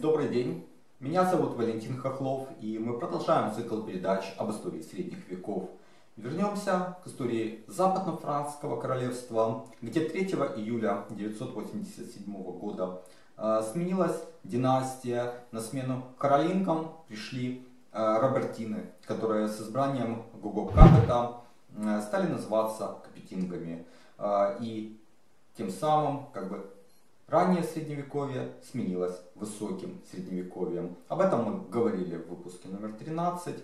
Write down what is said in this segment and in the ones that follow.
Добрый день, меня зовут Валентин Хохлов, и мы продолжаем цикл передач об истории средних веков. Вернемся к истории Западно-Франкского королевства, где 3 июля 987 года сменилась династия, на смену каролингам пришли робертины, которые с избранием Гуго Капета стали называться капетингами. И тем самым раннее средневековье сменилось высоким средневековьем. Об этом мы говорили в выпуске номер 13.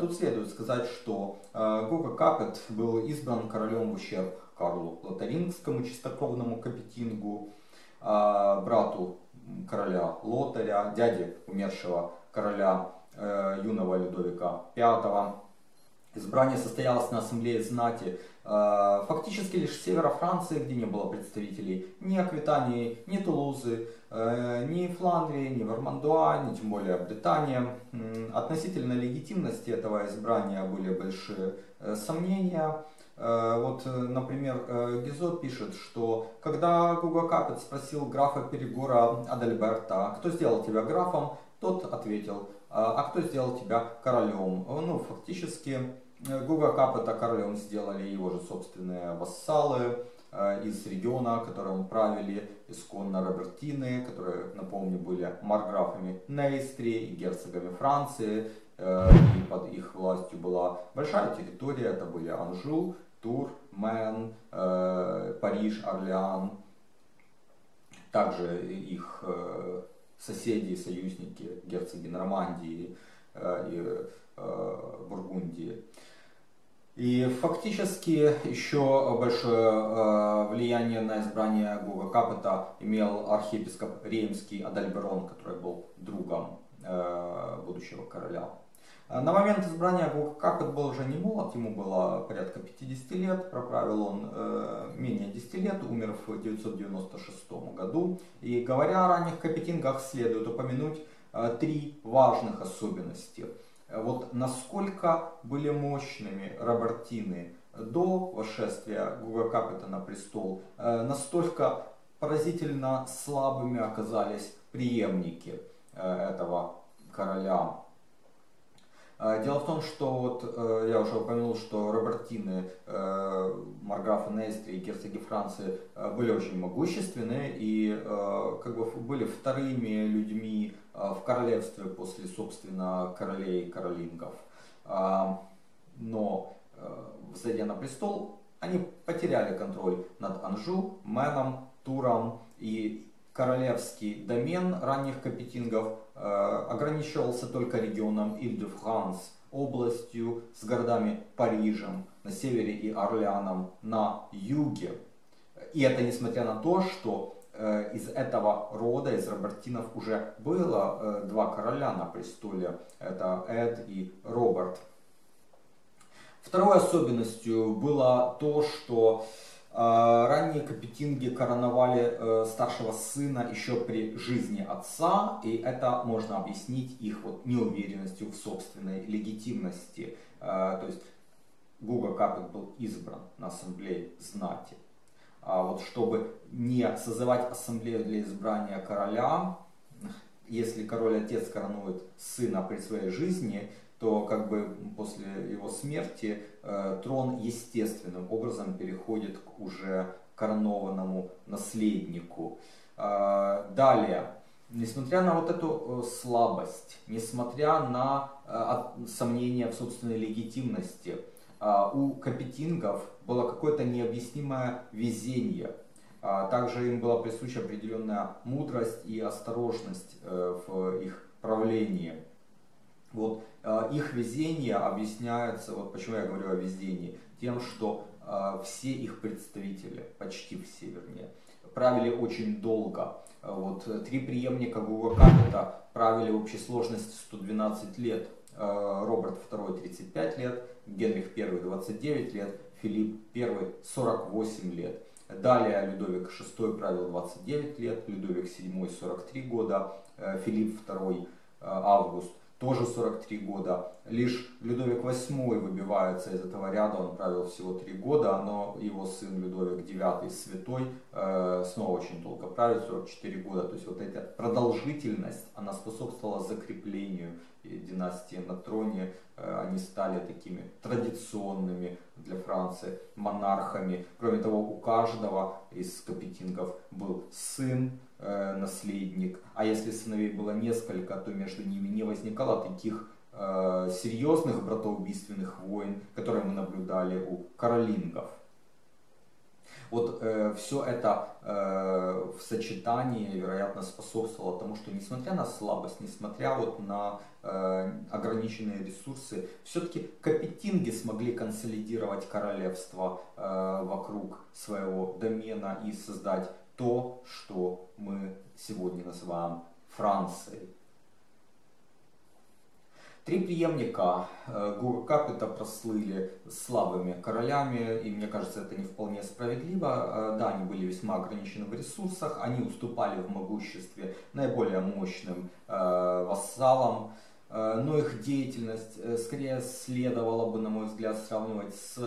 Тут следует сказать, что Гуго Капет был избран королем в ущерб Карлу Лотарингскому, чистокровному капетингу, брату короля Лотаря, дяде умершего короля юного Людовика V. Избрание состоялось на ассамблее знати фактически лишь севера Франции, где не было представителей ни Аквитании, ни Тулузы, ни Фландрии, ни Вермандуа, ни тем более Британии. Относительно легитимности этого избрания были большие сомнения. Вот, например, Гизо пишет, что когда Гуго Капет спросил графа Перегора Адальберта, кто сделал тебя графом, тот ответил: а кто сделал тебя королем? Ну, фактически Гуго Капета королем сделали его же собственные вассалы из региона, которым правили исконно робертины, которые, напомню, были марграфами Нейстрии и герцогами Франции. И под их властью была большая территория, это были Анжу, Тур, Мэн, Париж, Орлеан. Также их соседи и союзники, герцоги Нормандии и Бургундии. И фактически еще большое влияние на избрание Гуго Капета имел архиепископ Реймский Адальберон, который был другом будущего короля. На момент избрания Гуго Капет был уже не молод, ему было порядка 50 лет, проправил он менее 10 лет, умер в 996 году. И говоря о ранних капетингах, следует упомянуть три важных особенности. Вот насколько были мощными робертины до восшествия Гуго Капета на престол, настолько поразительно слабыми оказались преемники этого короля. Дело в том, что вот я уже упомянул, что робертины, марграфы Нейстрии и герцоги Франции были очень могущественны и были вторыми людьми в королевстве после, собственно, королей и королингов. Но взойдя на престол, они потеряли контроль над Анжу, Мэном, Туром, и королевский домен ранних капетингов ограничивался только регионом Иль-де-Франс, областью с городами Парижем на севере и Орлеаном на юге. И это несмотря на то, что из этого рода, из робертинов, уже было два короля на престоле. Это Эд и Роберт. Второй особенностью было то, что ранние капетинги короновали старшего сына еще при жизни отца, и это можно объяснить их неуверенностью в собственной легитимности. То есть Гуго Капет был избран на ассамблее знати. Чтобы не созывать ассамблею для избрания короля, если король-отец коронует сына при своей жизни, то после его смерти трон естественным образом переходит к уже коронованному наследнику. Далее, несмотря на эту слабость, несмотря на сомнения в собственной легитимности, у капетингов было какое-то необъяснимое везение. Также им была присуща определенная мудрость и осторожность в их правлении. Их везение объясняется, почему я говорю о везении, тем, что все их представители, почти все вернее, правили очень долго. Три преемника Гуго Капета правили в общей сложности 112 лет. Роберт II 35 лет, Генрих I 29 лет, Филипп I 48 лет. Далее Людовик VI правил 29 лет, Людовик VII 43 года, Филипп II Август тоже 43 года. Лишь Людовик VIII выбивается из этого ряда, он правил всего 3 года, но его сын Людовик IX, святой, снова очень долго правит, 44 года. То есть вот эта продолжительность, она способствовала закреплению династии на троне, они стали такими традиционными для Франции монархами. Кроме того, у каждого из капетингов был сын, наследник, а если сыновей было несколько, то между ними не возникало таких серьезных братоубийственных войн, которые мы наблюдали у каролингов. Вот все это в сочетании, вероятно, способствовало тому, что несмотря на слабость, несмотря вот на ограниченные ресурсы, все-таки капетинги смогли консолидировать королевство вокруг своего домена и создать то, что мы сегодня называем Францией. Три преемника Гуго Капета прослыли слабыми королями, и мне кажется, это не вполне справедливо. Да, они были весьма ограничены в ресурсах, они уступали в могуществе наиболее мощным вассалам, но их деятельность скорее следовало бы, на мой взгляд, сравнивать с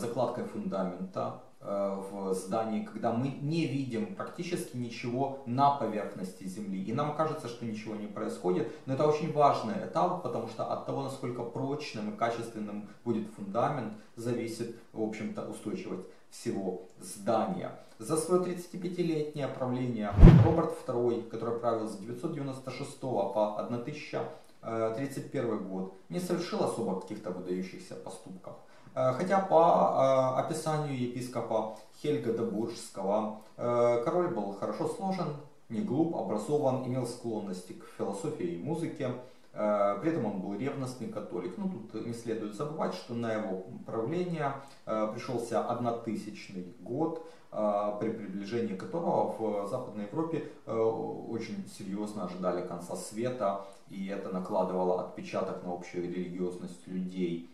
закладкой фундамента в здании, когда мы не видим практически ничего на поверхности земли. И нам кажется, что ничего не происходит. Но это очень важный этап, потому что от того, насколько прочным и качественным будет фундамент, зависит, в общем-то, устойчивость всего здания. За свое 35-летнее правление Роберт II, который правил с 996 по 1031 год, не совершил особо каких-то выдающихся поступков. Хотя по описанию епископа Хельга де Буржского король был хорошо сложен, не глуп, образован, имел склонности к философии и музыке, при этом он был ревностный католик. Ну, тут не следует забывать, что на его правление пришелся 1000 год, при приближении которого в Западной Европе очень серьезно ожидали конца света, и это накладывало отпечаток на общую религиозность людей.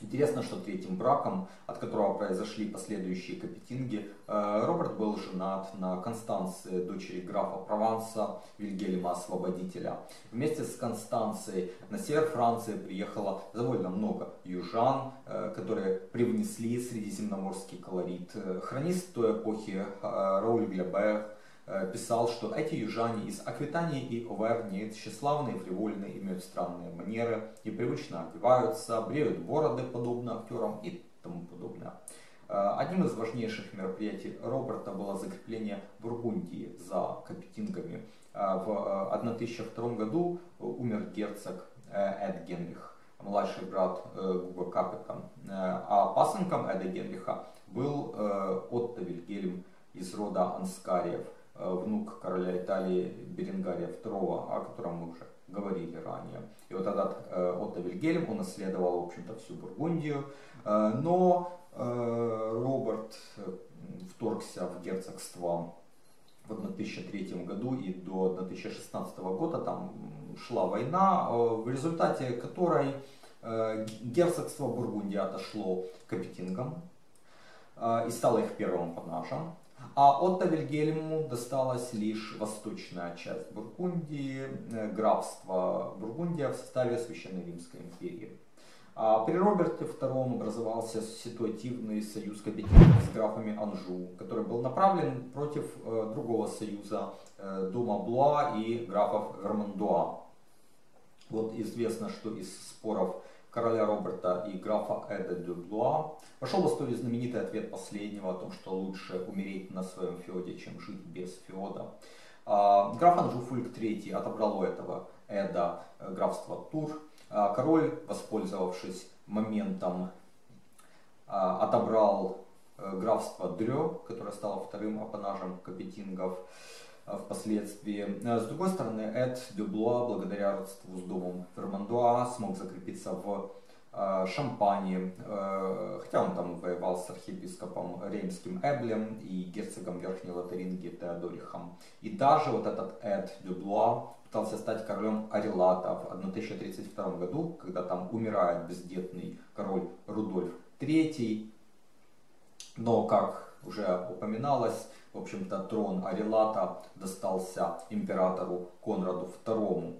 Интересно, что третьим браком, от которого произошли последующие капетинги, Роберт был женат на Констанции, дочери графа Прованса Вильгельма Освободителя. Вместе с Констанцией на север Франции приехало довольно много южан, которые привнесли средиземноморский колорит. Хронист той эпохи Рауль Глябер писал, что эти южане из Аквитании и Оверни тщеславные, фривольные, имеют странные манеры, непривычно одеваются, бреют бороды, подобно актерам и тому подобное. Одним из важнейших мероприятий Роберта было закрепление Бургундии за капетингами. В 1002 году умер герцог Эд Генрих, младший брат Гуго Капета, а пасынком Эда Генриха был Отто-Вильгельм из рода Анскариев, внук короля Италии Беренгария II, о котором мы уже говорили ранее. И вот этот Отто Вильгельм, он унаследовал, в общем-то, всю Бургундию, но Роберт вторгся в герцогство в 1003 году, и до 1016 года там шла война, в результате которой герцогство Бургундии отошло капетингам и стало их первым панажем. А Отто Вильгельму досталась лишь восточная часть Бургундии, графство Бургундия в составе Священной Римской империи. При Роберте II образовался ситуативный союз капетингов с графами Анжу, который был направлен против другого союза дома Блуа и графов Вермандуа. Вот известно, что из споров короля Роберта и графа Эда де Блуа пошел в историю знаменитый ответ последнего о том, что лучше умереть на своем феоде, чем жить без феода. Граф Анжуфульк III отобрал у этого Эда графство Тур. Король, воспользовавшись моментом, отобрал графство Дрё, которое стало вторым апанажем капетингов впоследствии. С другой стороны, Эд де Блуа, благодаря родству с домом Вермандуа, смог закрепиться в Шампании, хотя он там воевал с архиепископом Реймским Эблем и герцогом Верхней Лотарингии Теодорихом. И даже вот этот Эд де Блуа пытался стать королем Арелата в 1032 году, когда там умирает бездетный король Рудольф III. Но, как уже упоминалось, в общем-то, трон Арелата достался императору Конраду II.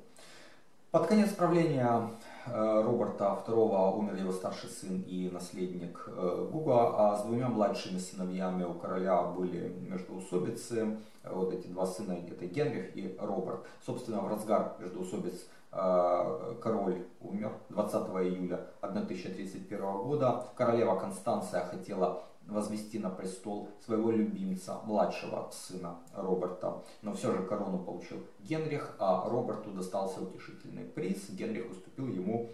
Под конец правления Роберта II умер его старший сын и наследник Гуга, а с двумя младшими сыновьями у короля были междоусобицы. Вот эти два сына, это Генрих и Роберт. Собственно, в разгар междоусобиц король умер 20 июля 1031 года. Королева Констанция хотела возвести на престол своего любимца, младшего сына Роберта. Но все же корону получил Генрих, а Роберту достался утешительный приз. Генрих уступил ему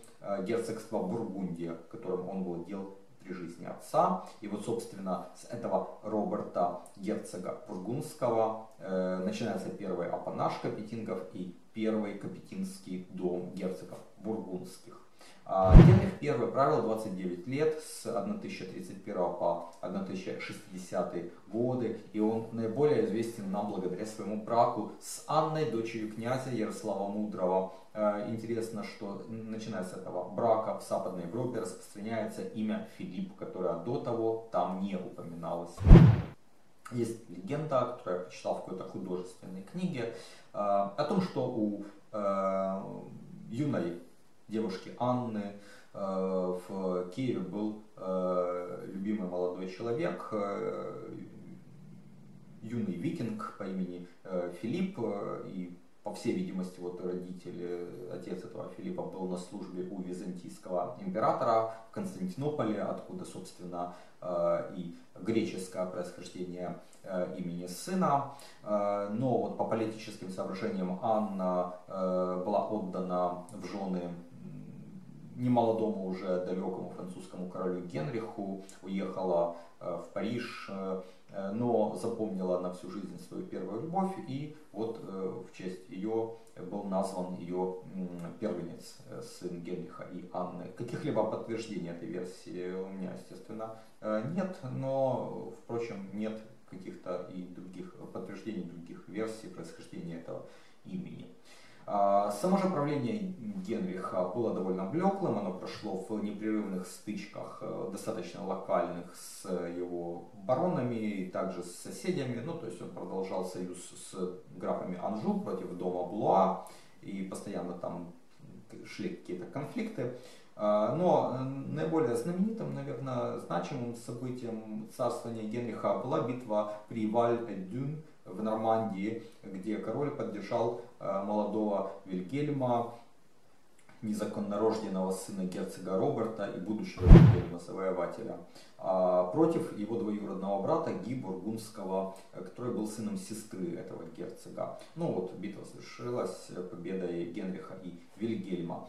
герцогство Бургундия, которым он владел при жизни отца. И вот, собственно, с этого Роберта, герцога Бургундского, начинается первый апанаж капетингов и первый капетинский дом герцогов бургундских. Генрих I правил 29 лет с 1031 по 1060 годы, и он наиболее известен нам благодаря своему браку с Анной, дочерью князя Ярослава Мудрого. Интересно, что начиная с этого брака в Западной Европе распространяется имя Филипп, которое до того там не упоминалось. Есть легенда, которую я прочитал в какой-то художественной книге, о том, что у юной девушки Анны в Киеве был любимый молодой человек, юный викинг по имени Филипп. И, по всей видимости, вот родители, отец этого Филиппа был на службе у византийского императора в Константинополе, откуда, собственно, и греческое происхождение имени сына. Но вот по политическим соображениям Анна была отдана в жены немолодому уже далекому французскому королю Генриху, уехала в Париж, но запомнила на всю жизнь свою первую любовь, и вот в честь ее был назван ее первенец, сын Генриха и Анны. Каких-либо подтверждений этой версии у меня, естественно, нет, но, впрочем, нет каких-то и других подтверждений, других версий происхождения этого имени. Само же правление Генриха было довольно блеклым, оно прошло в непрерывных стычках, достаточно локальных, с его баронами и также с соседями. Ну, то есть он продолжал союз с графами Анжу против дома Блуа, и постоянно там шли какие-то конфликты. Но наиболее знаменитым, наверное, значимым событием царствования Генриха была битва при Валь-Дюн в Нормандии, где король поддержал молодого Вильгельма, незаконнорожденного сына герцога Роберта и будущего Вильгельма Завоевателя, против его двоюродного брата Ги Бургундского, который был сыном сестры этого герцога. Ну вот, битва завершилась победой Генриха и Вильгельма.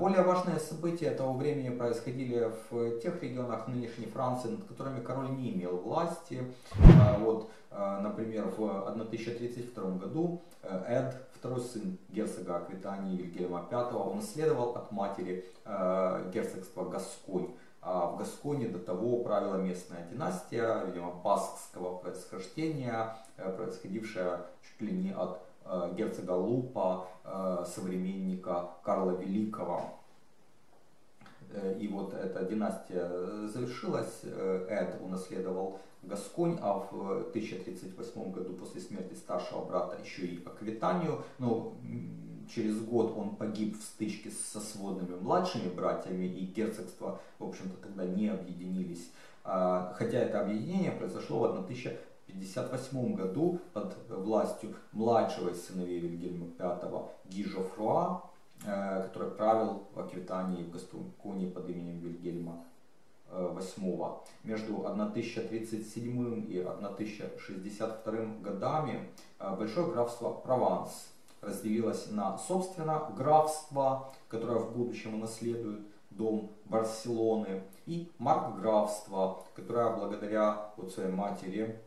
Более важные события этого времени происходили в тех регионах нынешней Франции, над которыми король не имел власти. Вот, например, в 1032 году Эд, второй сын герцога Аквитании Вильгельма V, он наследовал от матери герцогство Гасконь. В Гасконе до того правила местная династия, видимо, баскского происхождения, происходившая чуть ли не от герцога Лупа, современника Карла Великого. И вот эта династия завершилась, Эд унаследовал Гасконь, а в 1038 году после смерти старшего брата еще и Аквитанию. Но через год он погиб в стычке со сводными младшими братьями, и герцогства, в общем-то, тогда не объединились. Хотя это объединение произошло в 1058 году под властью младшего из сыновей Вильгельма V Гизо, который правил в Аквитании, в Гасконе под именем Вильгельма VIII. Между 1037 и 1062 годами большое графство Прованс разделилось на, собственно, графство, которое в будущем унаследует дом Барселоны, и маркграфство, которое благодаря вот своей матери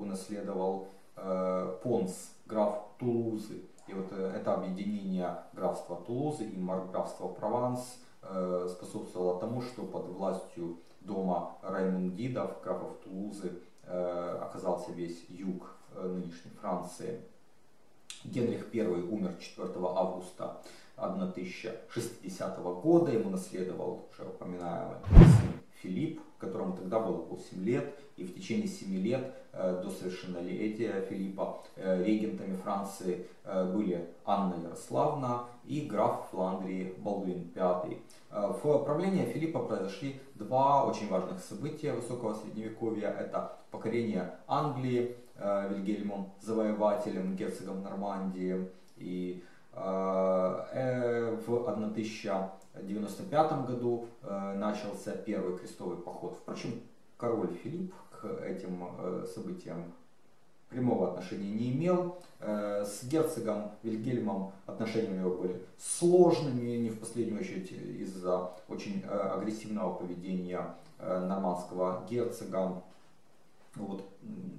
унаследовал Понс, граф Тулузы. И вот это объединение графства Тулузы и маркграфства Прованс способствовало тому, что под властью дома Раймундидов, графов Тулузы, оказался весь юг нынешней Франции. Генрих I умер 4 августа 1060 года. Ему наследовал уже упоминаемый Филипп, которому тогда было по 7 лет, и в течение 7 лет до совершеннолетия Филиппа регентами Франции были Анна Ярославна и граф Фландрии Балдуин V. В правлении Филиппа произошли два очень важных события высокого средневековья. Это покорение Англии Вильгельмом Завоевателем, герцогом Нормандии, и в 1095 году начался первый крестовый поход. Впрочем, король Филипп к этим событиям прямого отношения не имел. С герцогом Вильгельмом отношения у него были сложными, не в последнюю очередь из-за очень агрессивного поведения нормандского герцога. Вот,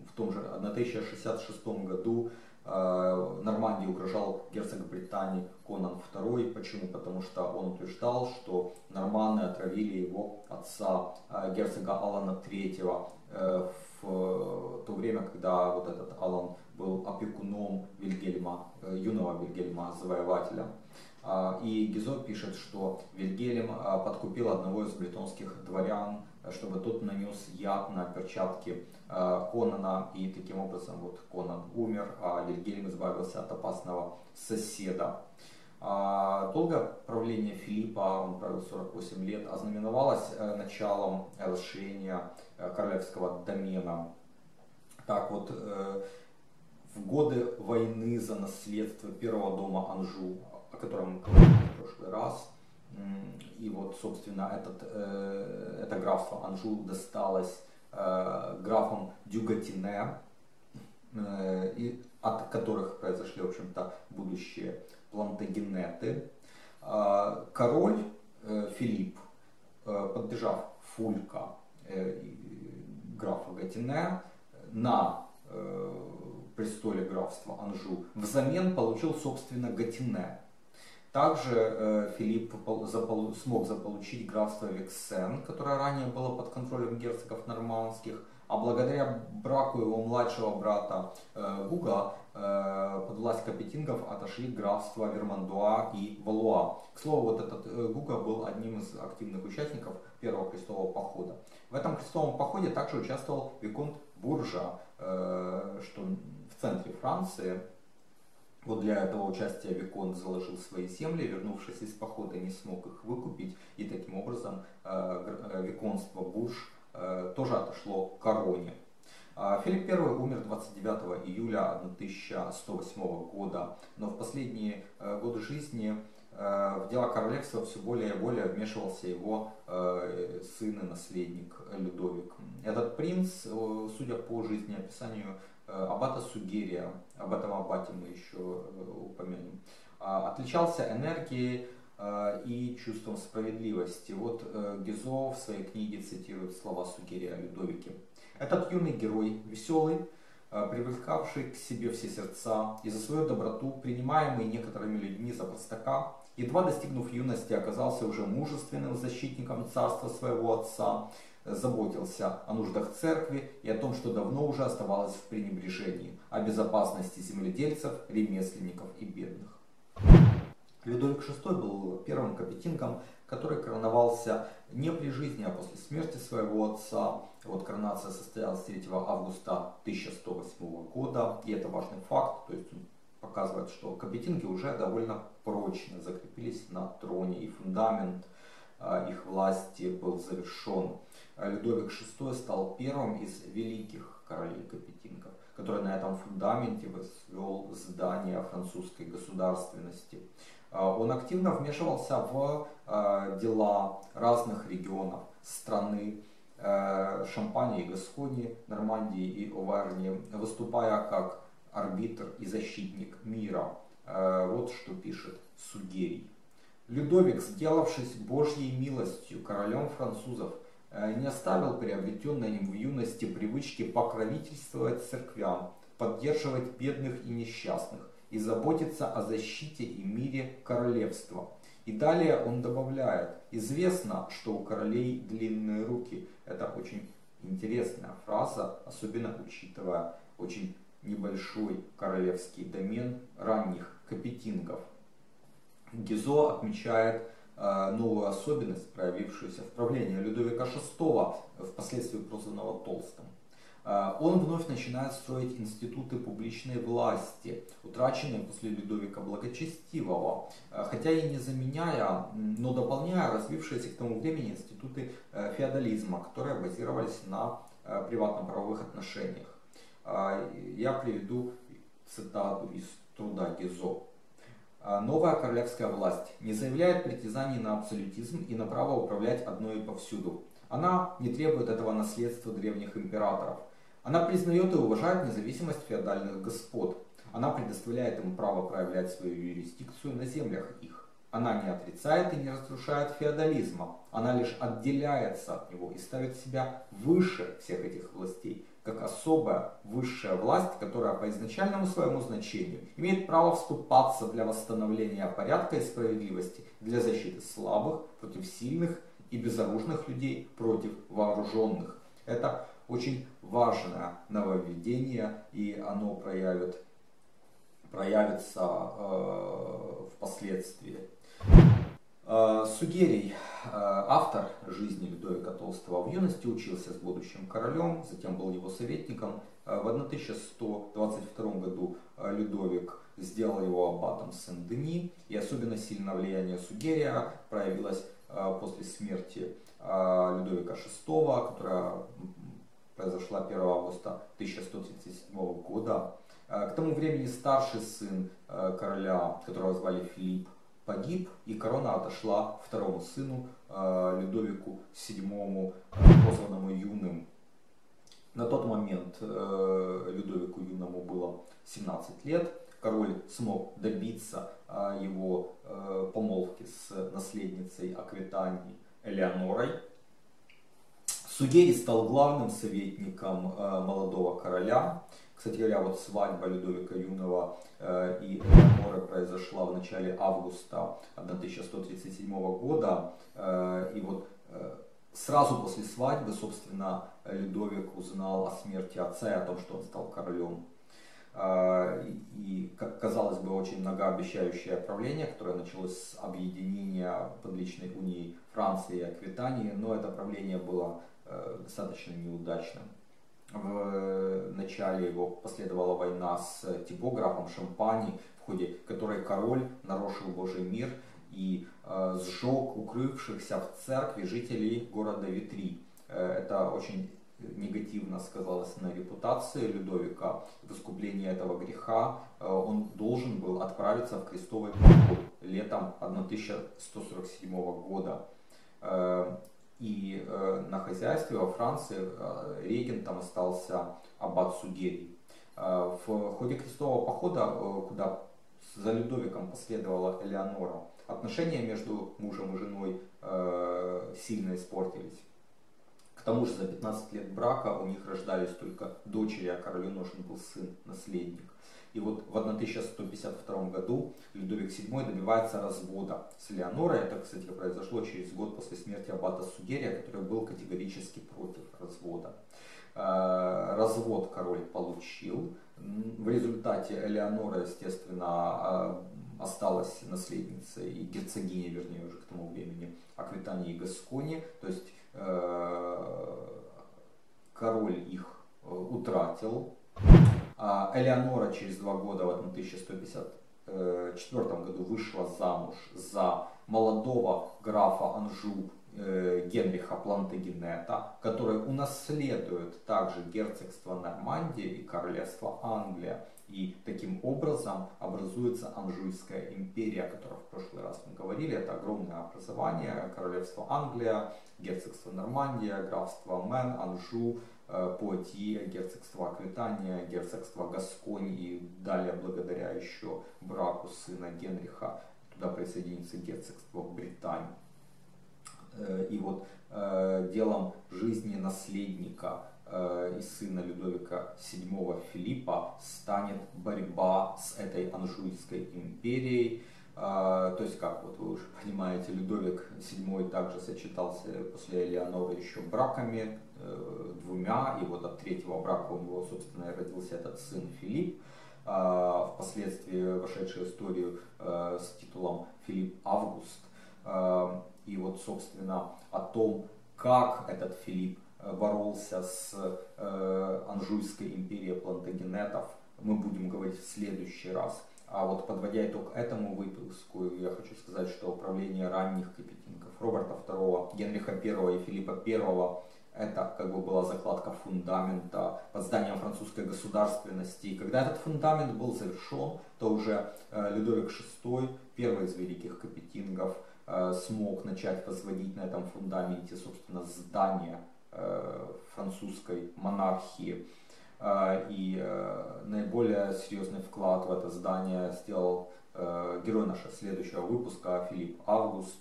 в том же 1066 году Нормандии угрожал герцог Британии Конан II. Почему? Потому что он утверждал, что норманны отравили его отца, герцога Алана III, в то время, когда вот этот Алан был опекуном Вильгельма, юного Вильгельма-завоевателя. И Гизо пишет, что Вильгельм подкупил одного из бритонских дворян, чтобы тот нанес яд на перчатки Конана, и таким образом вот Конан умер, а Вильгельм избавился от опасного соседа. Долгое правление Филиппа, он правил 48 лет, ознаменовалось началом расширения королевского домена. Так вот, в годы войны за наследство первого дома Анжу, о котором мы говорили в прошлый раз, и вот, собственно, это графство Анжу досталось графам Дюгатине, от которых произошли, в общем-то, будущие плантагенеты. Король Филипп, поддержав Фулька, графа Гатине, на престоле графства Анжу, взамен получил, собственно, Гатине. Также Филипп смог заполучить графство Вексен, которое ранее было под контролем герцогов нормандских, а благодаря браку его младшего брата Гуга под власть капетингов отошли графства Вермандуа и Валуа. К слову, вот этот Гуга был одним из активных участников первого крестового похода. В этом крестовом походе также участвовал виконт Буржа, что в центре Франции. Вот для этого участия виконт заложил свои земли, вернувшись из похода, не смог их выкупить, и таким образом виконство Бурж тоже отошло к короне. Филипп I умер 29 июля 1108 года, но в последние годы жизни в дела королевства все более и более вмешивался его сын и наследник Людовик. Этот принц, судя по жизнеописанию аббата Сугерия, об этом аббате мы еще упомянем, отличался энергией и чувством справедливости. Вот Гизо в своей книге цитирует слова Сугерия о Людовике. «Этот юный герой, веселый, привлекавший к себе все сердца и за свою доброту, принимаемый некоторыми людьми за простака, едва достигнув юности, оказался уже мужественным защитником царства своего отца, заботился о нуждах церкви и о том, что давно уже оставалось в пренебрежении, о безопасности земледельцев, ремесленников и бедных». Людовик VI был первым капетингом, который короновался не при жизни, а после смерти своего отца. Вот коронация состоялась 3 августа 1108 года, и это важный факт, то есть он показывает, что капетинги уже довольно прочно закрепились на троне, и фундамент их власти был завершен. Людовик VI стал первым из великих королей капетингов, который на этом фундаменте возвел здание французской государственности. Он активно вмешивался в дела разных регионов страны, Шампании и Гасконии, Нормандии и Оварни, выступая как арбитр и защитник мира. Вот что пишет Сугерий. «Людовик, сделавшись Божьей милостью королем французов, не оставил приобретенной им в юности привычки покровительствовать церквям, поддерживать бедных и несчастных и заботиться о защите и мире королевства». И далее он добавляет: «Известно, что у королей длинные руки». Это очень интересная фраза, особенно учитывая очень небольшой королевский домен ранних капетингов. Гизо отмечает новую особенность, проявившуюся в правлении Людовика VI, впоследствии прозванного Толстым. Он вновь начинает строить институты публичной власти, утраченные после Людовика Благочестивого, хотя и не заменяя, но дополняя развившиеся к тому времени институты феодализма, которые базировались на приватно-правовых отношениях. Я приведу цитату из труда Гизо. Новая королевская власть не заявляет притязаний на абсолютизм и на право управлять одной и повсюду. Она не требует этого наследства древних императоров. Она признает и уважает независимость феодальных господ. Она предоставляет им право проявлять свою юрисдикцию на землях их. Она не отрицает и не разрушает феодализма. Она лишь отделяется от него и ставит себя выше всех этих властей, как особая высшая власть, которая по изначальному своему значению имеет право вступаться для восстановления порядка и справедливости, для защиты слабых против сильных и безоружных людей против вооруженных. Это очень важное нововведение, и оно проявится впоследствии. Сугерий, автор жизни Людовика Толстого, в юности учился с будущим королем, затем был его советником. В 1122 году Людовик сделал его аббатом Сен-Дени, и особенно сильное влияние Сугерия проявилось после смерти Людовика VI, которая произошла 1 августа 1137 года. К тому времени старший сын короля, которого звали Филипп, погиб, и корона отошла второму сыну, Людовику VII, прозванному Юным. На тот момент Людовику Юному было 17 лет. Король смог добиться его помолвки с наследницей Аквитании Элеонорой. Сугерий стал главным советником молодого короля. Кстати говоря, вот свадьба Людовика Юного и Элеоноры произошла в начале августа 1137 года. И вот сразу после свадьбы, собственно, Людовик узнал о смерти отца и о том, что он стал королем. И, как казалось бы, очень многообещающее правление, которое началось с объединения под личной унии Франции и Аквитании, но это правление было достаточно неудачным. В начале его последовала война с типографом Шампани, в ходе которой король нарушил Божий мир и сжег укрывшихся в церкви жителей города Витри. Это очень негативно сказалось на репутации Людовика. В искупление этого греха он должен был отправиться в крестовый поход летом 1147 года. И на хозяйстве во Франции регентом остался аббат Сугерий. В ходе крестового похода, куда за Людовиком последовала Элеонора, отношения между мужем и женой сильно испортились. К тому же за 15 лет брака у них рождались только дочери, а королю нужен был сын-наследник. И вот в 1152 году Людовик VII добивается развода с Элеонорой. Это, кстати, произошло через год после смерти аббата Сугерия, который был категорически против развода. Развод король получил. В результате Элеонора, естественно, осталась наследницей и герцогиней, вернее, уже к тому времени, Аквитании и Гаскони. То есть король их утратил. Элеонора через 2 года, в 1154 году, вышла замуж за молодого графа Анжу Генриха Плантагенета, который унаследует также герцогство Нормандия и королевство Англия. И таким образом образуется Анжуйская империя, о которой в прошлый раз мы говорили. Это огромное образование: королевство Англия, герцогство Нормандия, графство Мэн, Анжу, Пуатье, герцогство Аквитания, герцогство Гасконь, и далее, благодаря еще браку сына Генриха, туда присоединится герцогство Британии. И вот делом жизни наследника и сына Людовика VII Филиппа станет борьба с этой Анжуйской империей. То есть, как вот вы уже понимаете, Людовик VII также сочетался после Элеоноры еще браками, 2, и вот от 3-го брака у него, собственно, и родился этот сын Филипп, впоследствии вошедший в историю с титулом Филипп Август. И вот, собственно, о том, как этот Филипп боролся с Анжуйской империей плантагенетов, мы будем говорить в следующий раз. А вот, подводя итог этому выпуску, я хочу сказать, что правление ранних капетингов Роберта II, Генриха I и Филиппа I — это как бы была закладка фундамента под зданием французской государственности. И когда этот фундамент был завершен, то уже Людовик VI, первый из великих капетингов, смог начать возводить на этом фундаменте, собственно, здание французской монархии. И наиболее серьезный вклад в это здание сделал герой нашего следующего выпуска Филипп Август,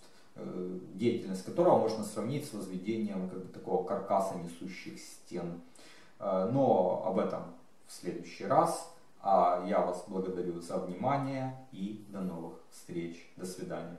деятельность которого можно сравнить с возведением как бы такого каркаса несущих стен. Но об этом в следующий раз. А я вас благодарю за внимание и до новых встреч. До свидания.